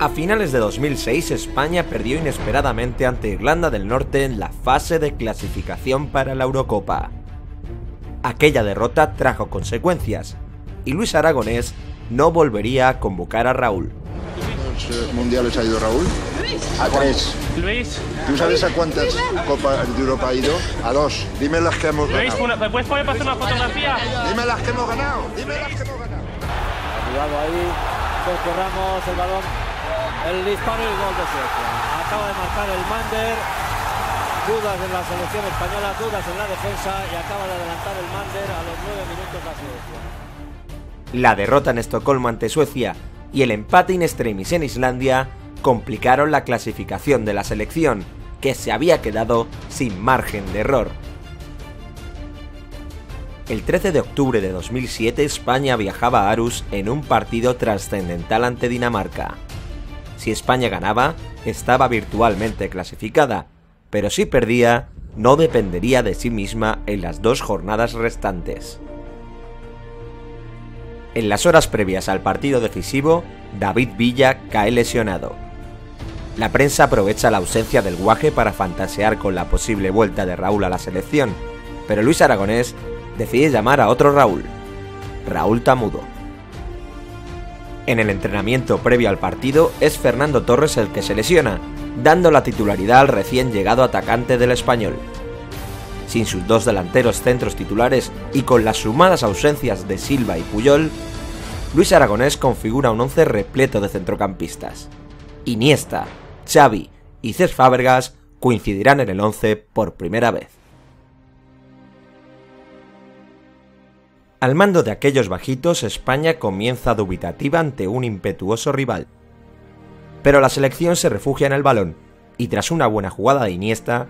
A finales de 2006, España perdió inesperadamente ante Irlanda del Norte en la fase de clasificación para la Eurocopa. Aquella derrota trajo consecuencias, y Luis Aragonés no volvería a convocar a Raúl. ¿Cuántos mundiales ha ido Raúl? A 3. Luis. ¿Tú sabes a cuántas copas de Europa ha ido? A 2. Dime las que hemos ganado. Luis, ¿me puedes poner para hacer una fotografía? Dime las que hemos ganado. Dime las que hemos ganado. Ha jugado ahí, Sergio Ramos, el balón, el disparo y el gol de Suecia. Acaba de marcar el Mander. Dudas en la selección española, dudas en la defensa y acaba de adelantar el Mander a los 9 minutos de la Suecia. La derrota en Estocolmo ante Suecia y el empate in extremis en Islandia complicaron la clasificación de la selección, que se había quedado sin margen de error. El 13 de octubre de 2007 España viajaba a Aarhus en un partido trascendental ante Dinamarca. Si España ganaba, estaba virtualmente clasificada, pero si perdía, no dependería de sí misma en las 2 jornadas restantes. En las horas previas al partido decisivo, David Villa cae lesionado. La prensa aprovecha la ausencia del guaje para fantasear con la posible vuelta de Raúl a la selección, pero Luis Aragonés decide llamar a otro Raúl, Raúl Tamudo. En el entrenamiento previo al partido es Fernando Torres el que se lesiona, dando la titularidad al recién llegado atacante del Español. Sin sus 2 delanteros centros titulares y con las sumadas ausencias de Silva y Puyol, Luis Aragonés configura un 11 repleto de centrocampistas. Iniesta, Xavi y Cesc Fàbregas coincidirán en el 11 por primera vez. Al mando de aquellos bajitos, España comienza dubitativa ante un impetuoso rival. Pero la selección se refugia en el balón y tras una buena jugada de Iniesta,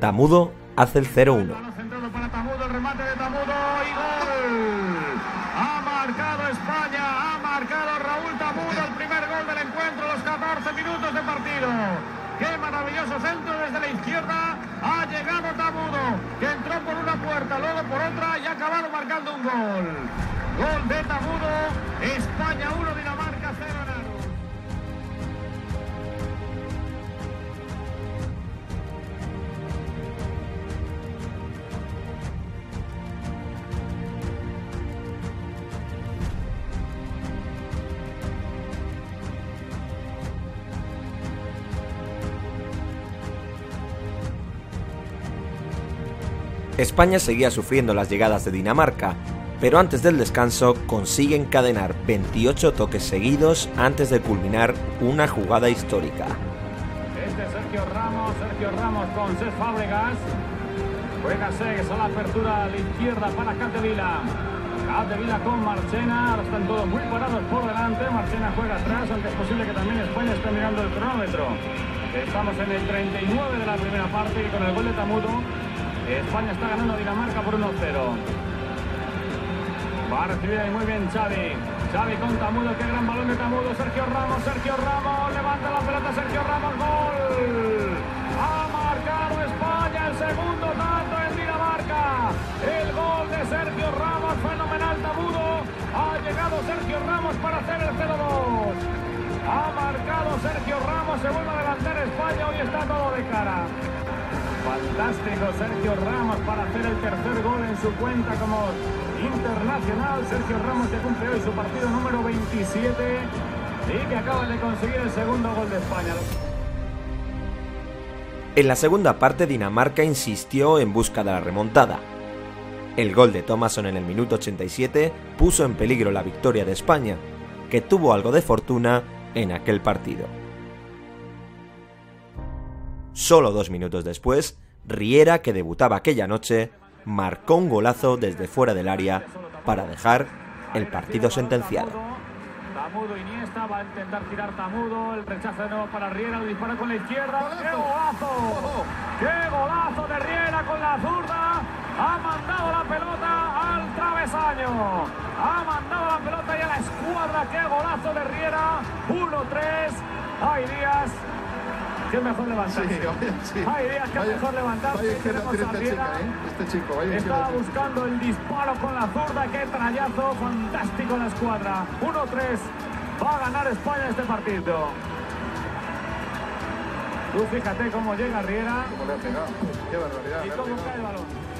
Tamudo hace el 0-1. España seguía sufriendo las llegadas de Dinamarca, pero antes del descanso consigue encadenar 28 toques seguidos antes de culminar una jugada histórica. Este es Sergio Ramos con Cesc Fàbregas. Juega Cesc a la apertura a la izquierda para Catevila. Catevila con Marchena, están todos muy parados por delante. Marchena juega atrás, aunque es posible que también España esté mirando el cronómetro. Estamos en el 39 de la primera parte y con el gol de Tamudo España está ganando a Dinamarca por 1-0. Va a recibir ahí muy bien Xavi con Tamudo, qué gran balón de Tamudo. Sergio Ramos, levanta la pelota Sergio Ramos, gol. Ha marcado España el segundo tanto en Dinamarca. El gol de Sergio Ramos, fenomenal Tamudo. Ha llegado Sergio Ramos para hacer el 0-2. Ha marcado Sergio Ramos, se vuelve a adelantar España, hoy está todo de cara. Fantástico Sergio Ramos para hacer el tercer gol en su cuenta como internacional. Sergio Ramos que cumple hoy su partido número 27 y que acaba de conseguir el segundo gol de España. En la segunda parte Dinamarca insistió en busca de la remontada. El gol de Tomasson en el minuto 87 puso en peligro la victoria de España, que tuvo algo de fortuna en aquel partido. Solo 2 minutos después, Riera, que debutaba aquella noche, marcó un golazo desde fuera del área para dejar el partido sentenciado. Tamudo, Iniesta, va a intentar tirar Tamudo, el rechazo de nuevo para Riera, lo dispara con la izquierda. ¡Qué golazo de Riera con la zurda! Ha mandado la pelota al travesaño. Ha mandado la pelota y a la escuadra. ¡Qué golazo de Riera! 1-3. ¡Ay, Díaz! que es mejor levantarse. Sí. Hay días que es mejor levantarse. Tenemos a Riera. Este chico, estaba buscando el disparo con la zurda. Qué trayazo fantástico en la escuadra. 1-3. Va a ganar España este partido. Tú fíjate cómo llega Riera. Cómo le ha pegado. Qué barbaridad. Y cómo cae el balón.